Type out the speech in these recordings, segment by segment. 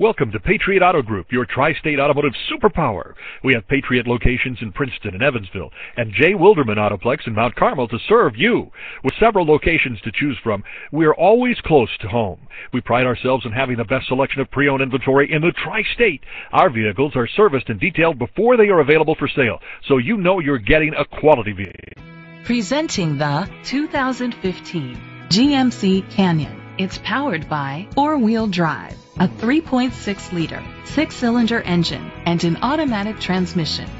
Welcome to Patriot Auto Group, your tri-state automotive superpower. We have Patriot locations in Princeton and Evansville, and Jay Wilderman Autoplex in Mount Carmel to serve you. With several locations to choose from, we are always close to home. We pride ourselves in having the best selection of pre-owned inventory in the tri-state. Our vehicles are serviced and detailed before they are available for sale, so you know you're getting a quality vehicle. Presenting the 2015 GMC Canyon. It's powered by four-wheel drive, a 3.6-liter, six-cylinder engine, and an automatic transmission.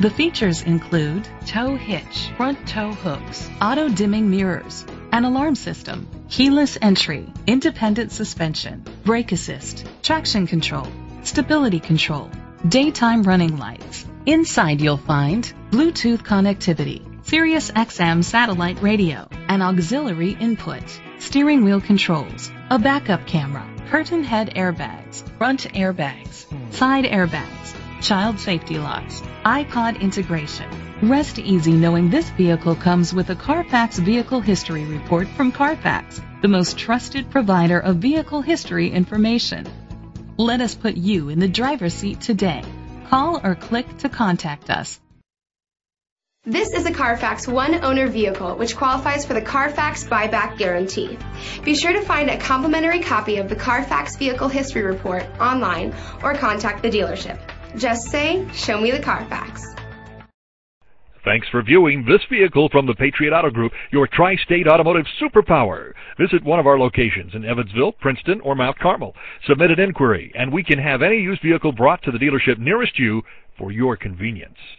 The features include tow hitch, front tow hooks, auto-dimming mirrors, an alarm system, keyless entry, independent suspension, brake assist, traction control, stability control, daytime running lights. Inside you'll find Bluetooth connectivity, Sirius XM satellite radio, an auxiliary input, steering wheel controls, a backup camera, curtain head airbags, front airbags, side airbags, child safety locks, iPod integration. Rest easy knowing this vehicle comes with a Carfax Vehicle History Report from Carfax, the most trusted provider of vehicle history information. Let us put you in the driver's seat today. Call or click to contact us. This is a Carfax one-owner vehicle which qualifies for the Carfax buyback guarantee. Be sure to find a complimentary copy of the Carfax Vehicle History Report online or contact the dealership. Just say, "Show me the Carfax." Thanks for viewing this vehicle from the Patriot Auto Group, your tri-state automotive superpower. Visit one of our locations in Evansville, Princeton, or Mount Carmel. Submit an inquiry, and we can have any used vehicle brought to the dealership nearest you for your convenience.